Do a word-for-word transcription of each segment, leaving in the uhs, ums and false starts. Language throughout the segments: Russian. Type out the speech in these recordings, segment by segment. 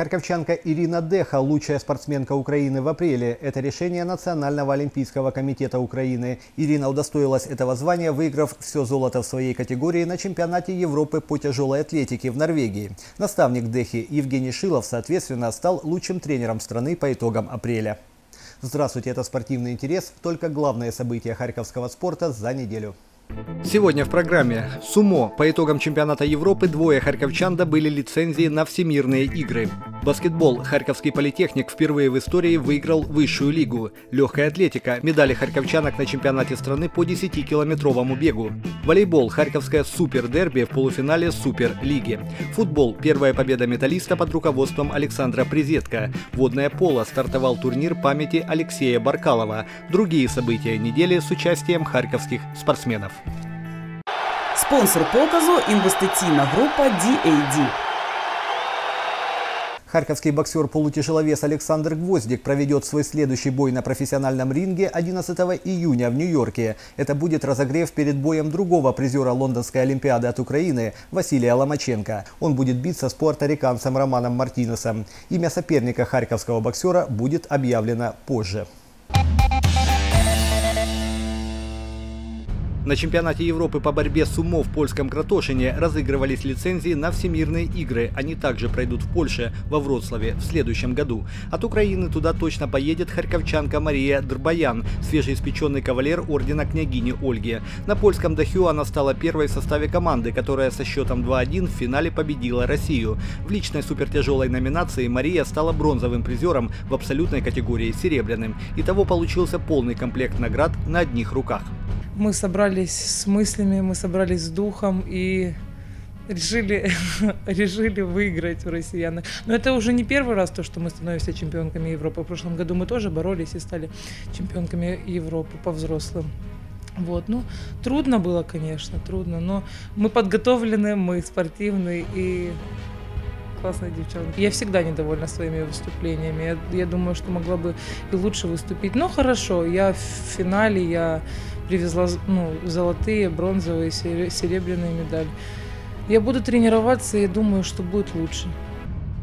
Харьковчанка Ирина Деха – лучшая спортсменка Украины в апреле. Это решение Национального олимпийского комитета Украины. Ирина удостоилась этого звания, выиграв все золото в своей категории на чемпионате Европы по тяжелой атлетике в Норвегии. Наставник Дехи Евгений Шилов, соответственно, стал лучшим тренером страны по итогам апреля. Здравствуйте, это «Спортивный интерес». Только главные события харьковского спорта за неделю. Сегодня в программе «Сумо». По итогам чемпионата Европы двое харьковчан добыли лицензии на всемирные игры. Баскетбол. Харьковский политехник впервые в истории выиграл высшую лигу. Легкая атлетика. Медали харьковчанок на чемпионате страны по десятикилометровому бегу. Волейбол. Харьковское супердерби в полуфинале Суперлиги. Футбол. Первая победа медалиста под руководством Александра Призетка. Водное поло. Стартовал турнир памяти Алексея Баркалова. Другие события недели с участием харьковских спортсменов. Спонсор показу инвестиційна группа ди эй ди. Харьковский боксер-полутяжеловес Александр Гвоздик проведет свой следующий бой на профессиональном ринге одиннадцатого июня в Нью-Йорке. Это будет разогрев перед боем другого призера Лондонской Олимпиады от Украины Василия Ломаченко. Он будет биться с пуэрториканцем Романом Мартинесом. Имя соперника харьковского боксера будет объявлено позже. На чемпионате Европы по борьбе сумо в польском Кратошине разыгрывались лицензии на всемирные игры. Они также пройдут в Польше, во Вроцлаве, в следующем году. От Украины туда точно поедет харьковчанка Мария Дрбоян, свежеиспеченный кавалер ордена княгини Ольги. На польском Дахю она стала первой в составе команды, которая со счетом два один в финале победила Россию. В личной супертяжелой номинации Мария стала бронзовым призером, в абсолютной категории серебряным. Итого получился полный комплект наград на одних руках. Мы собрались с мыслями, мы собрались с духом и решили, решили выиграть у россиян. Но это уже не первый раз то, что мы становимся чемпионками Европы. В прошлом году мы тоже боролись и стали чемпионками Европы по взрослым. Вот. Ну, трудно было, конечно, трудно, но мы подготовлены, мы спортивны и классные девчонки. Я всегда недовольна своими выступлениями. Я, я думаю, что могла бы и лучше выступить. Но хорошо, я в финале, я привезла ну, золотые, бронзовые, серебряные медали. Я буду тренироваться и думаю, что будет лучше.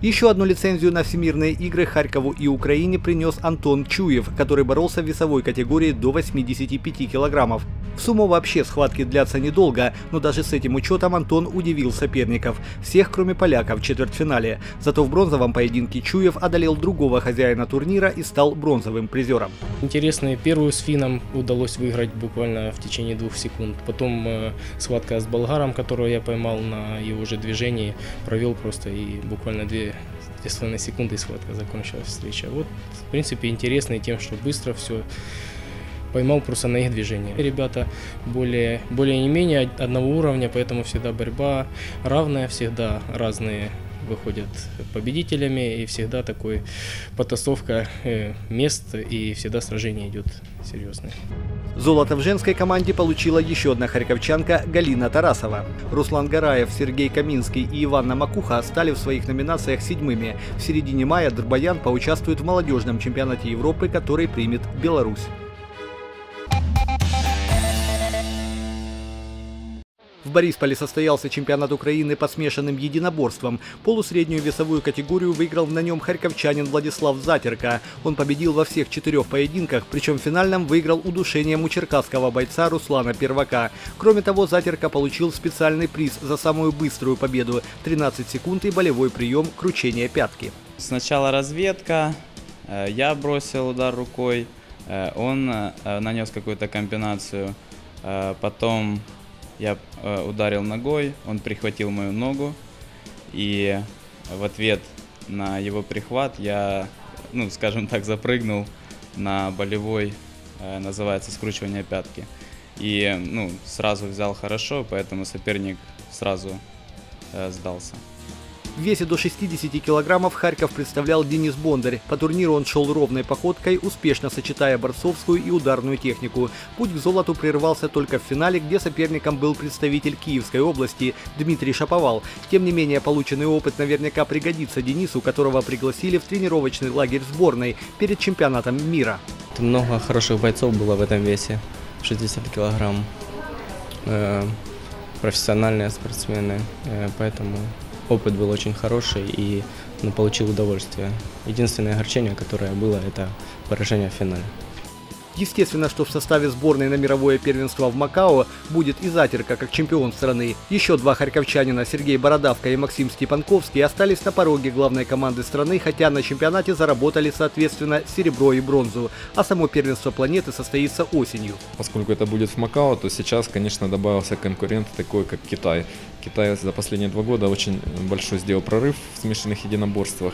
Еще одну лицензию на всемирные игры Харькову и Украине принес Антон Чуев, который боролся в весовой категории до восьмидесяти пяти килограммов. В сумо вообще схватки длятся недолго, но даже с этим учетом Антон удивил соперников. Всех, кроме поляка, в четвертьфинале. Зато в бронзовом поединке Чуев одолел другого хозяина турнира и стал бронзовым призером. Интересно, первую с финном удалось выиграть буквально в течение двух секунд. Потом э, схватка с болгаром, которую я поймал на его же движении, провел просто и буквально две Две секунды схватка закончилась встреча. Вот, в принципе, интересно и тем, что быстро все поймал просто на их движение. Ребята более, более не менее одного уровня, поэтому всегда борьба равная, всегда разные выходят победителями и всегда такой потасовка мест и всегда сражение идет серьезное. Золото в женской команде получила еще одна харьковчанка Галина Тарасова. Руслан Гараев, Сергей Каминский и Иванна Макуха стали в своих номинациях седьмыми. В середине мая Дрбоян поучаствует в молодежном чемпионате Европы, который примет Беларусь. В Борисполе состоялся чемпионат Украины по смешанным единоборствам. Полусреднюю весовую категорию выиграл на нем харьковчанин Владислав Затирка. Он победил во всех четырех поединках, причем в финальном выиграл удушением у черкасского бойца Руслана Первака. Кроме того, Затирка получил специальный приз за самую быструю победу – тринадцать секунд и болевой прием кручения пятки. Сначала разведка, я бросил удар рукой, он нанес какую-то комбинацию, потом я ударил ногой, он прихватил мою ногу, и в ответ на его прихват я, ну, скажем так, запрыгнул на болевой, называется, скручивание пятки. И, ну, сразу взял хорошо, поэтому соперник сразу сдался. В весе до шестидесяти килограммов Харьков представлял Денис Бондарь. По турниру он шел ровной походкой, успешно сочетая борцовскую и ударную технику. Путь к золоту прервался только в финале, где соперником был представитель Киевской области Дмитрий Шаповал. Тем не менее, полученный опыт наверняка пригодится Денису, которого пригласили в тренировочный лагерь сборной перед чемпионатом мира. Много хороших бойцов было в этом весе. шестьдесят килограмм. Профессиональные спортсмены, поэтому опыт был очень хороший и ну, получил удовольствие. Единственное огорчение, которое было, это поражение в финале. Естественно, что в составе сборной на мировое первенство в Макао будет и Затирка как чемпион страны. Еще два харьковчанина, Сергей Бородавка и Максим Степанковский, остались на пороге главной команды страны, хотя на чемпионате заработали, соответственно, серебро и бронзу. А само первенство планеты состоится осенью. Поскольку это будет в Макао, то сейчас, конечно, добавился конкурент такой, как Китай. Китай за последние два года очень большой сделал прорыв в смешанных единоборствах.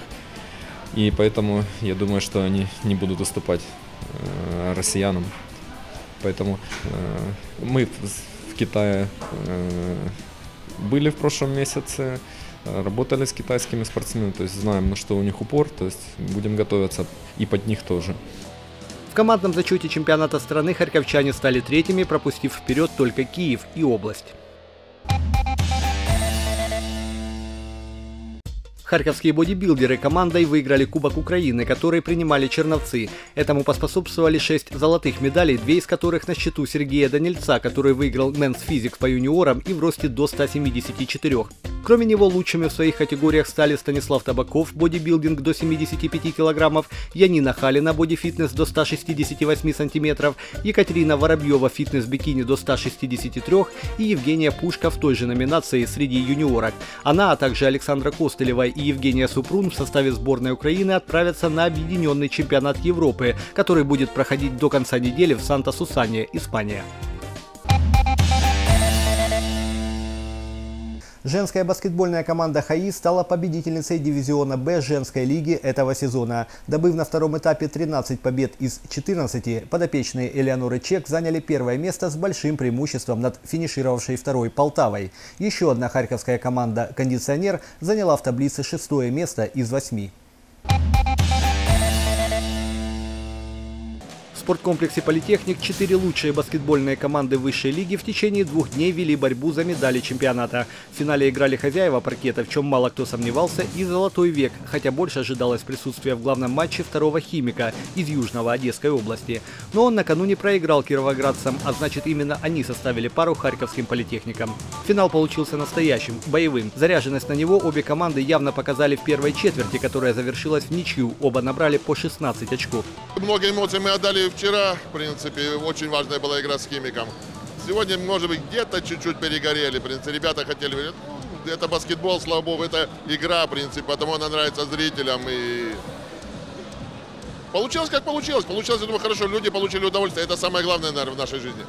И поэтому я думаю, что они не будут уступать э, россиянам. Поэтому э, мы в Китае э, были в прошлом месяце, работали с китайскими спортсменами, то есть знаем, на что у них упор, то есть будем готовиться и под них тоже. В командном зачете чемпионата страны харьковчане стали третьими, пропустив вперед только Киев и область. Харьковские бодибилдеры командой выиграли Кубок Украины, который принимали черновцы. Этому поспособствовали шесть золотых медалей, две из которых на счету Сергея Данильца, который выиграл Men's Physics по юниорам и в росте до ста семидесяти четырёх. Кроме него лучшими в своих категориях стали Станислав Табаков, бодибилдинг до семидесяти пяти килограммов, Янина Халина, бодифитнес до ста шестидесяти восьми сантиметров, Екатерина Воробьева, фитнес-бикини до ста шестидесяти трёх и Евгения Пушка в той же номинации среди юниорок. Она, а также Александра Костылева и Евгения Супрун в составе сборной Украины отправятся на объединенный чемпионат Европы, который будет проходить до конца недели в Санта-Сусане, Испания. Женская баскетбольная команда ХАИ стала победительницей дивизиона «Б» женской лиги этого сезона. Добыв на втором этапе тринадцать побед из четырнадцати, подопечные Элеоноры Чек заняли первое место с большим преимуществом над финишировавшей второй Полтавой. Еще одна харьковская команда «Кондиционер» заняла в таблице шестое место из восьми. В спорткомплексе «Политехник» четыре лучшие баскетбольные команды высшей лиги в течение двух дней вели борьбу за медали чемпионата. В финале играли хозяева паркета, в чем мало кто сомневался, и «Золотой век», хотя больше ожидалось присутствия в главном матче второго «Химика» из Южного Одесской области. Но он накануне проиграл кировоградцам, а значит именно они составили пару харьковским «Политехникам». Финал получился настоящим, боевым. Заряженность на него обе команды явно показали в первой четверти, которая завершилась в ничью. Оба набрали по шестнадцать очков. Много эмоций мы отдали вчера, в принципе, очень важная была игра с «Химиком». Сегодня, может быть, где-то чуть-чуть перегорели, в принципе, ребята хотели, ну, это баскетбол, слава богу, это игра, в принципе, потому она нравится зрителям. И получилось, как получилось, получилось, я думаю, хорошо, люди получили удовольствие, это самое главное, наверное, в нашей жизни.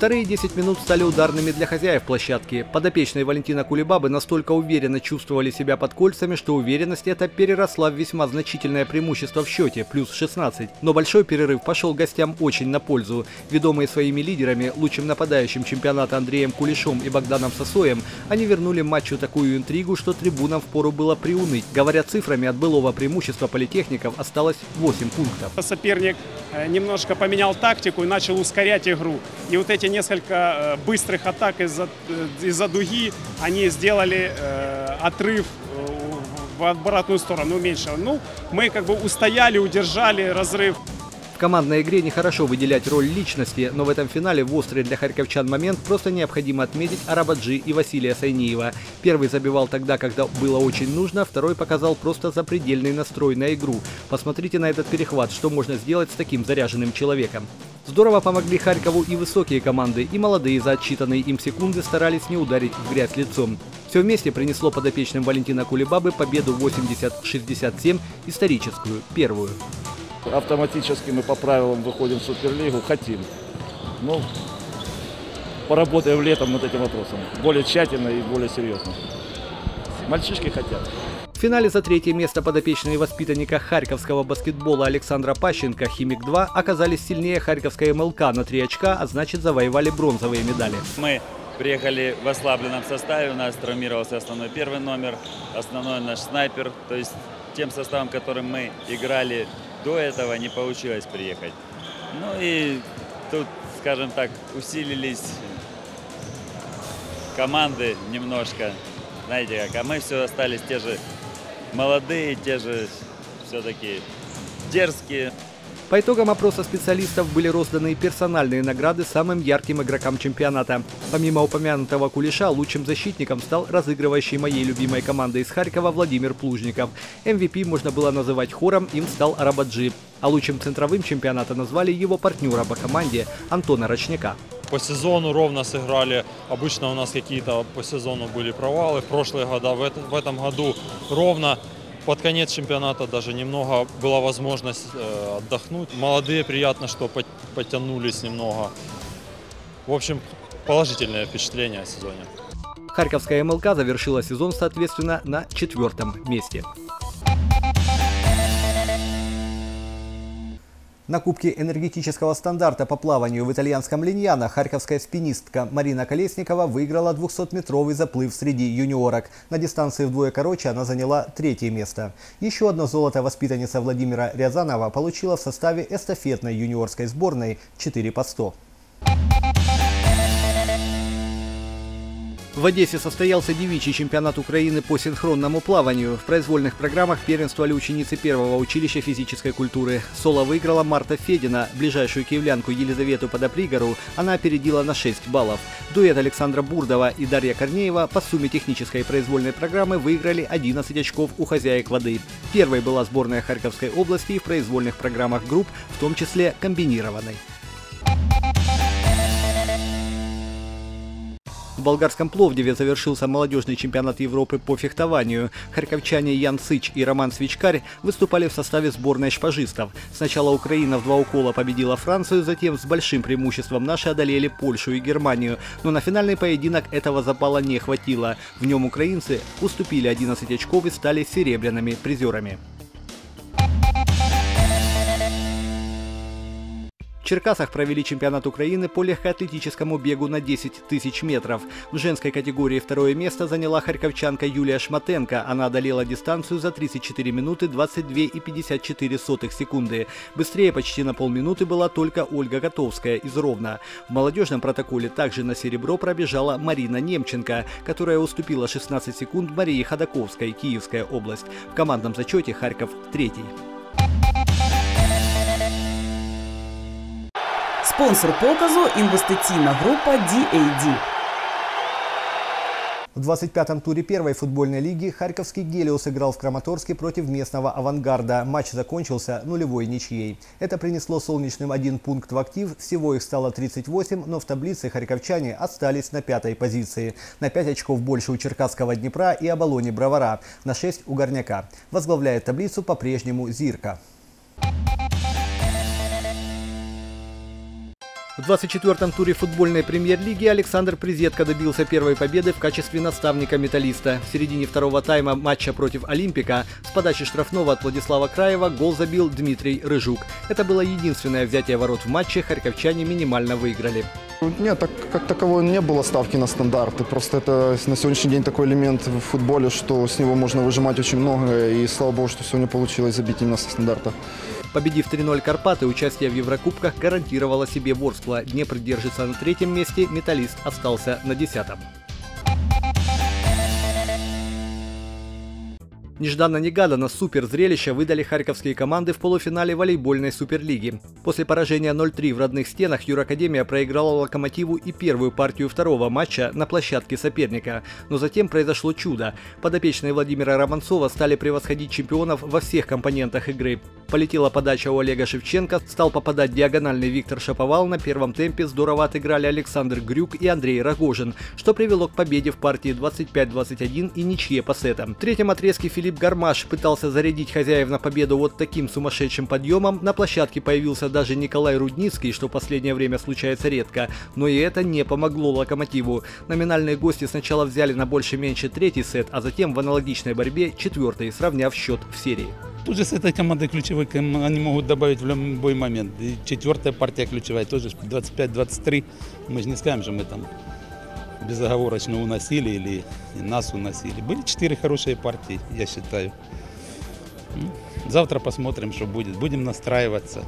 Вторые десять минут стали ударными для хозяев площадки. Подопечные Валентина Кулибабы настолько уверенно чувствовали себя под кольцами, что уверенность эта переросла в весьма значительное преимущество в счете – плюс шестнадцать. Но большой перерыв пошел гостям очень на пользу. Ведомые своими лидерами, лучшим нападающим чемпионата Андреем Кулешом и Богданом Сосоем, они вернули матчу такую интригу, что трибунам впору было приуныть. Говоря цифрами, от былого преимущества политехников осталось восемь пунктов. Соперник немножко поменял тактику и начал ускорять игру. И вот эти несколько быстрых атак из-за из-за дуги, они сделали э, отрыв в обратную сторону, уменьшили. Ну, мы как бы устояли, удержали разрыв. В командной игре нехорошо выделять роль личности, но в этом финале в острый для харьковчан момент просто необходимо отметить Арабаджи и Василия Сайниева. Первый забивал тогда, когда было очень нужно, второй показал просто запредельный настрой на игру. Посмотрите на этот перехват, что можно сделать с таким заряженным человеком. Здорово помогли Харькову и высокие команды, и молодые за отсчитанные им секунды старались не ударить в грязь лицом. Все вместе принесло подопечным Валентина Кулибабы победу восемьдесят — шестьдесят семь, историческую, первую. Автоматически мы по правилам выходим в Суперлигу, хотим. Ну, поработаем летом над этим вопросом, более тщательно и более серьезно. Мальчишки хотят. В финале за третье место подопечные воспитанника харьковского баскетбола Александра Пащенко «Химик-два» оказались сильнее харьковской МЛК на три очка, а значит завоевали бронзовые медали. Мы приехали в ослабленном составе, у нас травмировался основной первый номер, основной наш снайпер. То есть тем составом, которым мы играли до этого, не получилось приехать. Ну и тут, скажем так, усилились команды немножко. Знаете как, а мы все остались те же молодые, те же все-таки дерзкие. По итогам опроса специалистов были розданы персональные награды самым ярким игрокам чемпионата. Помимо упомянутого кулеша, лучшим защитником стал разыгрывающий моей любимой команды из Харькова Владимир Плужников. эм ви пи можно было называть хором, им стал Арабаджи. А лучшим центровым чемпионата назвали его партнера по команде Антона Рочняка. По сезону ровно сыграли. Обычно у нас какие-то по сезону были провалы. В прошлые года, в этом году ровно. Под конец чемпионата даже немного была возможность отдохнуть. Молодые, приятно, что подтянулись немного. В общем, положительное впечатление о сезоне. Харьковская эм эл ка завершила сезон, соответственно, на четвертом месте. На Кубке энергетического стандарта по плаванию в итальянском Линьяно харьковская спинистка Марина Колесникова выиграла двухсотметровый заплыв среди юниорок. На дистанции вдвое короче она заняла третье место. Еще одно золото воспитанница Владимира Рязанова получила в составе эстафетной юниорской сборной четыре по сто. В Одессе состоялся девичий чемпионат Украины по синхронному плаванию. В произвольных программах первенствовали ученицы первого училища физической культуры. Соло выиграла Марта Федина. Ближайшую киевлянку Елизавету Подопригору она опередила на шесть баллов. Дуэт Александра Бурдова и Дарья Корнеева по сумме технической и произвольной программы выиграли одиннадцать очков у хозяек воды. Первой была сборная Харьковской области и в произвольных программах групп, в том числе комбинированной. В болгарском Пловдиве завершился молодежный чемпионат Европы по фехтованию. Харьковчане Ян Сыч и Роман Свичкарь выступали в составе сборной шпажистов. Сначала Украина в два укола победила Францию, затем с большим преимуществом наши одолели Польшу и Германию. Но на финальный поединок этого запала не хватило. В нем украинцы уступили одиннадцать очков и стали серебряными призерами. В Черкасах провели чемпионат Украины по легкоатлетическому бегу на десять тысяч метров. В женской категории второе место заняла харьковчанка Юлия Шматенко. Она одолела дистанцию за тридцать четыре минуты двадцать две и пятьдесят четыре сотых секунды. Быстрее почти на полминуты была только Ольга Котовская из Ровно. В молодежном протоколе также на серебро пробежала Марина Немченко, которая уступила шестнадцать секунд Марии Ходаковской, Киевская область. В командном зачете Харьков третий. Спонсор показу инвестиційна група ди эй ди. В двадцать пятом туре первой футбольной лиги харьковский «Гелиос» играл в Краматорске против местного «Авангарда». Матч закончился нулевой ничьей. Это принесло солнечным один пункт в актив. Всего их стало тридцать восемь, но в таблице харьковчане остались на пятой позиции. На пять очков больше у черкасского «Днепра» и «Оболони» «Бровара», на шесть у «Горняка». Возглавляет таблицу по-прежнему «Зирка». В двадцать четвёртом туре футбольной премьер-лиги Александр Призетко добился первой победы в качестве наставника металлиста. В середине второго тайма матча против «Олимпика» с подачи штрафного от Владислава Краева гол забил Дмитрий Рыжук. Это было единственное взятие ворот в матче, харьковчане минимально выиграли. Нет, так, как такового не было ставки на стандарты. Просто это на сегодняшний день такой элемент в футболе, что с него можно выжимать очень много. И слава богу, что сегодня получилось забить именно со стандарта. Победив три ноль «Карпаты», участие в Еврокубках гарантировало себе Ворскла. Днепр держится на третьем месте, «Металлист» остался на десятом. Нежданно-негаданно суперзрелища выдали харьковские команды в полуфинале волейбольной суперлиги. После поражения ноль три в родных стенах Юракадемия проиграла «Локомотиву» и первую партию второго матча на площадке соперника. Но затем произошло чудо. Подопечные Владимира Романцова стали превосходить чемпионов во всех компонентах игры. Полетела подача у Олега Шевченко, стал попадать диагональный Виктор Шаповал. На первом темпе здорово отыграли Александр Грюк и Андрей Рогожин, что привело к победе в партии двадцать пять двадцать один и ничье по сетам. В третьем отрезке Филипп Филипп Гармаш пытался зарядить хозяев на победу вот таким сумасшедшим подъемом. На площадке появился даже Николай Рудницкий, что в последнее время случается редко. Но и это не помогло «Локомотиву». Номинальные гости сначала взяли на больше-меньше третий сет, а затем в аналогичной борьбе четвертый, сравняв счет в серии. Тут же с этой командой ключевой они могут добавить в любой момент. И четвертая партия ключевая тоже двадцать пять двадцать три. Мы же не скажем, что мы там безоговорочно уносили или нас уносили. Были четыре хорошие партии, я считаю. Завтра посмотрим, что будет. Будем настраиваться.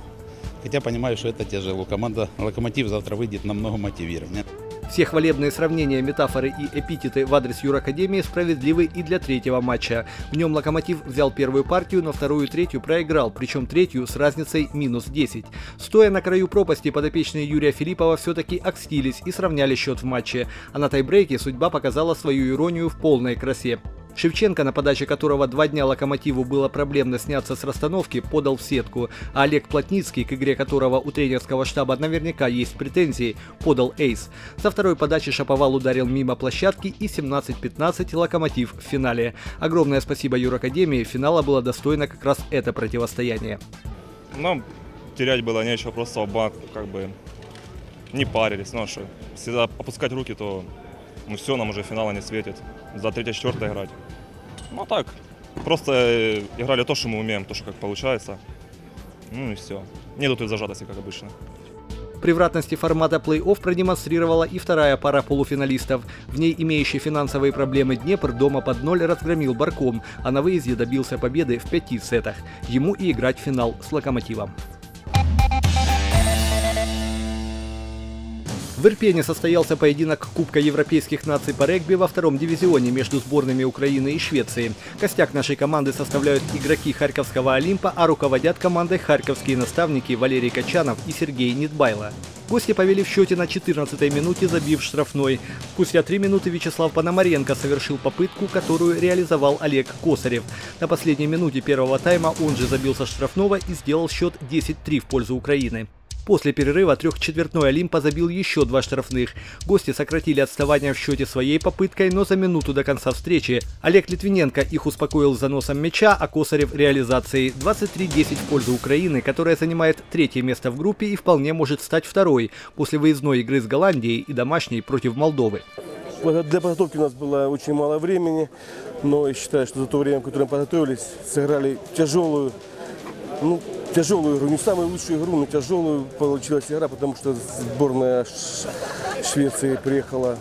Хотя понимаю, что это тяжело. Команда «Локомотив» завтра выйдет намного мотивированнее. Все хвалебные сравнения, метафоры и эпитеты в адрес Юракадемии справедливы и для третьего матча. В нем «Локомотив» взял первую партию, но вторую и третью проиграл, причем третью с разницей минус десять. Стоя на краю пропасти, подопечные Юрия Филиппова все-таки окстились и сравняли счет в матче. А на тайбрейке судьба показала свою иронию в полной красе. Шевченко, на подаче которого два дня «Локомотиву» было проблемно сняться с расстановки, подал в сетку, а Олег Плотницкий, к игре которого у тренерского штаба наверняка есть претензии, подал эйс. Со второй подачи Шаповал ударил мимо площадки, и семнадцать пятнадцать «Локомотив» в финале. Огромное спасибо Юракадемии, финала было достойно как раз это противостояние. Нам терять было нечего, просто оба как бы не парились, но что, всегда опускать руки, то... Ну все, нам уже финала не светит. За третье-четвертое играть. Ну так, просто играли то, что мы умеем, то, что как получается. Ну и все. Нету той зажатости, как обычно. Превратности формата плей-офф продемонстрировала и вторая пара полуфиналистов. В ней имеющий финансовые проблемы Днепр дома под ноль разгромил Барком, а на выезде добился победы в пяти сетах. Ему и играть финал с «Локомотивом». В Ирпене состоялся поединок Кубка европейских наций по регби во втором дивизионе между сборными Украины и Швеции. Костяк нашей команды составляют игроки Харьковского «Олимпа», а руководят командой харьковские наставники Валерий Качанов и Сергей Недбайло. Гости повели в счете на четырнадцатой минуте, забив штрафной. Спустя три минуты Вячеслав Пономаренко совершил попытку, которую реализовал Олег Косарев. На последней минуте первого тайма он же забил со штрафного и сделал счет десять три в пользу Украины. После перерыва трехчетвертной «Олимпа» забил еще два штрафных. Гости сократили отставание в счете своей попыткой, но за минуту до конца встречи Олег Литвиненко их успокоил заносом мяча, а Косарев реализацией. двадцать три десять в пользу Украины, которая занимает третье место в группе и вполне может стать второй после выездной игры с Голландией и домашней против Молдовы. Для подготовки у нас было очень мало времени, но я считаю, что за то время, которое мы подготовились, сыграли тяжелую, ну, Тяжелую игру, не самую лучшую игру, но тяжелую получилась игра, потому что сборная Швеции приехала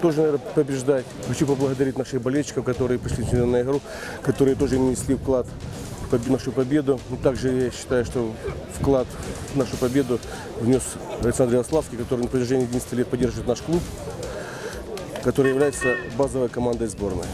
тоже, наверное, побеждать. Хочу поблагодарить наших болельщиков, которые пришли сюда на игру, которые тоже внесли вклад в нашу победу. Также я считаю, что вклад в нашу победу внес Александр Ярославский, который на протяжении одиннадцати лет поддерживает наш клуб, который является базовой командой сборной.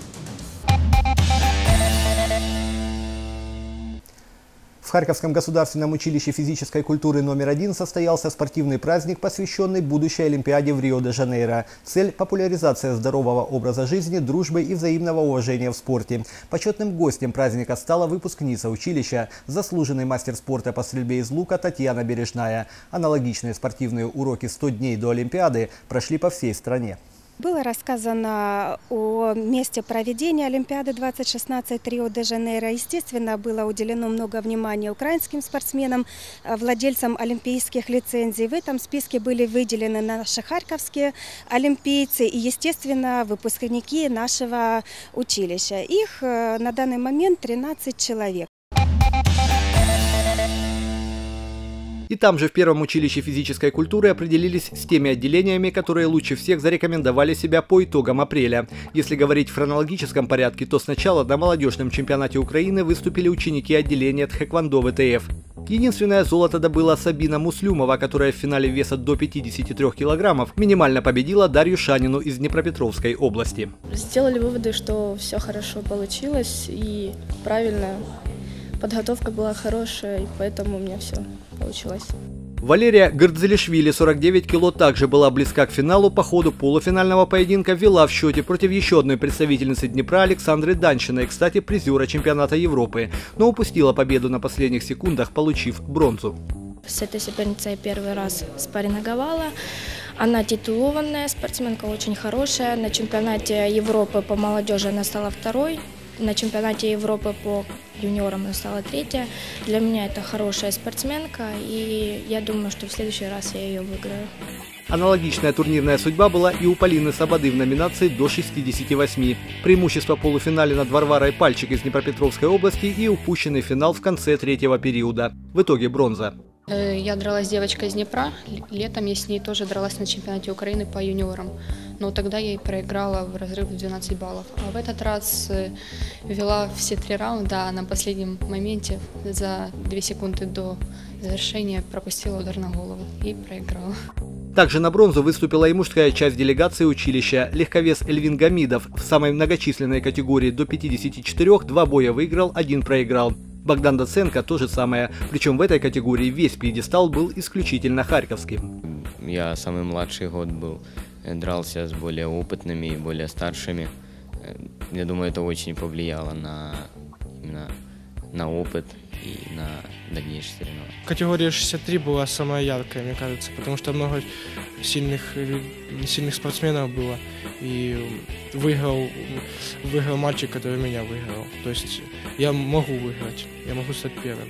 В Харьковском государственном училище физической культуры номер один состоялся спортивный праздник, посвященный будущей Олимпиаде в Рио-де-Жанейро. Цель – популяризация здорового образа жизни, дружбы и взаимного уважения в спорте. Почетным гостем праздника стала выпускница училища, заслуженный мастер спорта по стрельбе из лука Татьяна Бережная. Аналогичные спортивные уроки «сто дней до Олимпиады» прошли по всей стране. Было рассказано о месте проведения Олимпиады две тысячи шестнадцать Рио-де-Жанейро. Естественно, было уделено много внимания украинским спортсменам, владельцам олимпийских лицензий. В этом списке были выделены наши харьковские олимпийцы и, естественно, выпускники нашего училища. Их на данный момент тринадцать человек. И там же в первом училище физической культуры определились с теми отделениями, которые лучше всех зарекомендовали себя по итогам апреля. Если говорить в хронологическом порядке, то сначала на молодежном чемпионате Украины выступили ученики отделения тхэквондо вэ тэ эф. Единственное золото добыла Сабина Муслюмова, которая в финале веса до пятидесяти трёх килограммов минимально победила Дарью Шанину из Днепропетровской области. Сделали выводы, что все хорошо получилось и правильно. Подготовка была хорошая, и поэтому у меня все получилось. Валерия Гордзелишвили, сорок девять кило, также была близка к финалу. По ходу полуфинального поединка вела в счете против еще одной представительницы Днепра Александры Данчиной, кстати, призера чемпионата Европы, но упустила победу на последних секундах, получив бронзу. С этой соперницей первый раз спарринговала. Она титулованная, спортсменка очень хорошая. На чемпионате Европы по молодежи она стала второй. На чемпионате Европы по юниорам она стала третья. Для меня это хорошая спортсменка, и я думаю, что в следующий раз я ее выиграю. Аналогичная турнирная судьба была и у Полины Сабады в номинации до шестидесяти восьми. Преимущество полуфинале над Варварой Пальчик из Днепропетровской области и упущенный финал в конце третьего периода. В итоге бронза. Я дралась с девочкой из Днепра. Летом я с ней тоже дралась на чемпионате Украины по юниорам. Но тогда я и проиграла в разрыв двенадцать баллов. А в этот раз вела все три раунда, а на последнем моменте за две секунды до завершения пропустила удар на голову и проиграла. Также на бронзу выступила и мужская часть делегации училища. Легковес Эльвин Гамидов в самой многочисленной категории до пятидесяти четырёх два боя выиграл, один проиграл. Богдан Доценко то же самое, причем в этой категории весь пьедестал был исключительно харьковским. Я самый младший год был, дрался с более опытными и более старшими. Я думаю, это очень повлияло на, на, на опыт и на дальнейшие соревнования. Категория шестьдесят три была самая яркая, мне кажется, потому что много сильных, сильных спортсменов было. И выиграл, выиграл мальчик, который меня выиграл. То есть я могу выиграть, я могу стать первым.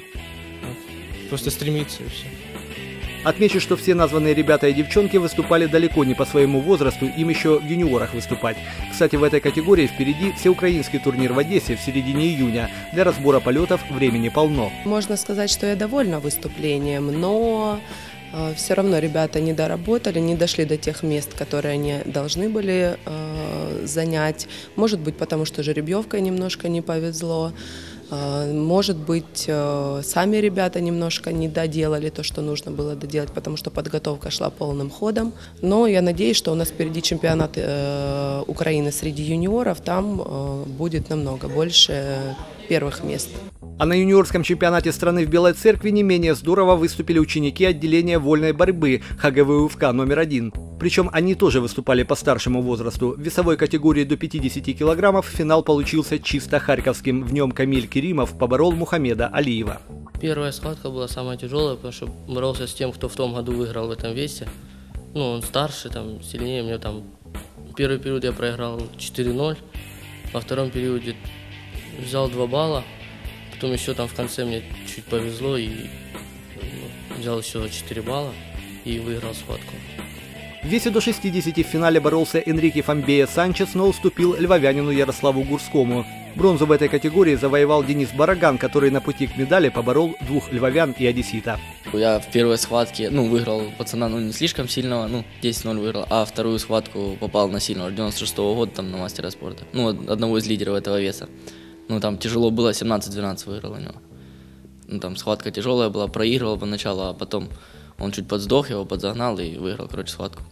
Просто стремиться и все. Отмечу, что все названные ребята и девчонки выступали далеко не по своему возрасту, им еще в юниорах выступать. Кстати, в этой категории впереди всеукраинский турнир в Одессе в середине июня. Для разбора полетов времени полно. Можно сказать, что я довольна выступлением, но э, все равно ребята не доработали, не дошли до тех мест, которые они должны были э, занять. Может быть, потому что жеребьевкой немножко не повезло. Может быть, сами ребята немножко не доделали то, что нужно было доделать, потому что подготовка шла полным ходом. Но я надеюсь, что у нас впереди чемпионат э, Украины среди юниоров, там э, будет намного больше первых мест. А на юниорском чемпионате страны в Белой Церкви не менее здорово выступили ученики отделения вольной борьбы ха гэ вэ у эф ка номер один. Причем они тоже выступали по старшему возрасту. В весовой категории до пятидесяти килограммов финал получился чисто харьковским. В нем Камиль Керимов поборол Мухаммеда Алиева. Первая схватка была самая тяжелая, потому что боролся с тем, кто в том году выиграл в этом весе. Ну, он старше, там, сильнее. Мне там первый период я проиграл четыре ноль, во втором периоде взял два балла. Потом еще там в конце мне чуть повезло и взял еще четыре балла и выиграл схватку. В весе до шестидесяти в финале боролся Энрике Фамбея Санчес, но уступил львовянину Ярославу Гурскому. Бронзу в этой категории завоевал Денис Бараган, который на пути к медали поборол двух львовян и одессита. Я в первой схватке ну, выиграл пацана, ну не слишком сильного, ну десять ноль выиграл, а вторую схватку попал на сильного, девяносто шестого года там на мастера спорта, ну одного из лидеров этого веса. Ну, там тяжело было, семнадцать двенадцать выиграл у него. Ну, там схватка тяжелая была, проигрывал поначалу, а потом он чуть подсдох, его подзагнал и выиграл, короче, схватку.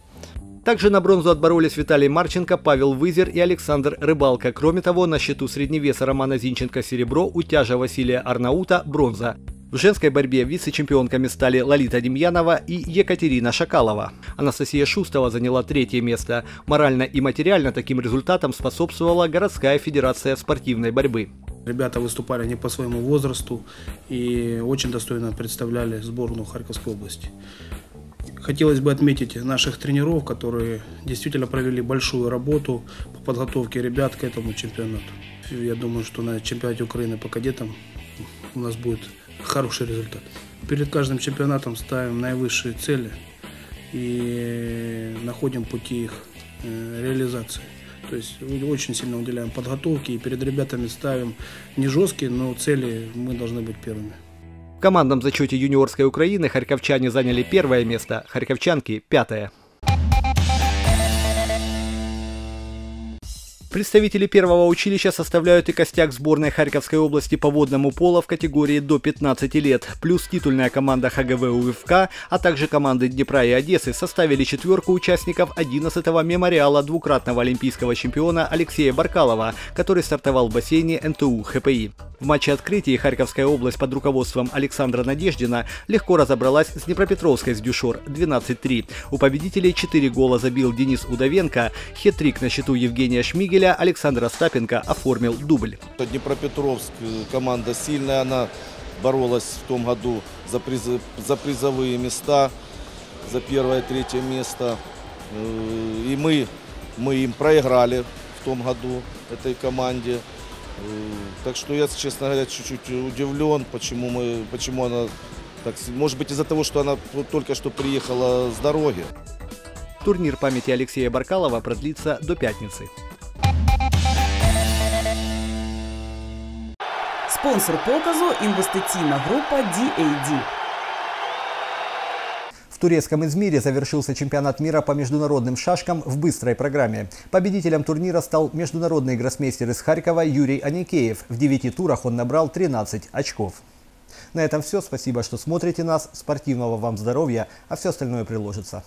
Также на бронзу отборолись Виталий Марченко, Павел Вызер и Александр Рыбалко. Кроме того, на счету средневеса Романа Зинченко серебро, утяжа Василия Арнаута бронза. В женской борьбе вице-чемпионками стали Лолита Демьянова и Екатерина Шакалова. Анастасия Шустова заняла третье место. Морально и материально таким результатам способствовала городская федерация спортивной борьбы. Ребята выступали не по своему возрасту и очень достойно представляли сборную Харьковской области. Хотелось бы отметить наших тренеров, которые действительно провели большую работу по подготовке ребят к этому чемпионату. Я думаю, что на чемпионате Украины по кадетам у нас будет хороший результат. Перед каждым чемпионатом ставим наивысшие цели и находим пути их реализации. То есть очень сильно уделяем подготовке и перед ребятами ставим не жесткие, но цели мы должны быть первыми. В командном зачете юниорской Украины харьковчане заняли первое место, харьковчанки – пятое. Представители первого училища составляют и костяк сборной Харьковской области по водному поло в категории до пятнадцати лет. Плюс титульная команда ха гэ вэ у эф ка, а также команды Днепра и Одессы составили четверку участников одиннадцатого мемориала двукратного олимпийского чемпиона Алексея Баркалова, который стартовал в бассейне эн тэ у ха пэ и. В матче открытия Харьковская область под руководством Александра Надеждина легко разобралась с Днепропетровской с Дюшор двенадцать три. У победителей четыре гола забил Денис Удовенко, хет-трик на счету Евгения Шмигеля, Александр Остапенко оформил дубль. Днепропетровск команда сильная, она боролась в том году за, приз, за призовые места, за первое и третье место. И мы, мы им проиграли в том году этой команде. Так что я, честно говоря, чуть-чуть удивлен, почему, мы, почему она так... Может быть, из-за того, что она только что приехала с дороги. Турнир памяти Алексея Баркалова продлится до пятницы. Спонсор показу инвестиційна група ди эй ди. В турецком Измире завершился чемпионат мира по международным шашкам в быстрой программе. Победителем турнира стал международный гроссмейстер из Харькова Юрий Аникеев. В девяти турах он набрал тринадцать очков. На этом все. Спасибо, что смотрите нас. Спортивного вам здоровья, а все остальное приложится.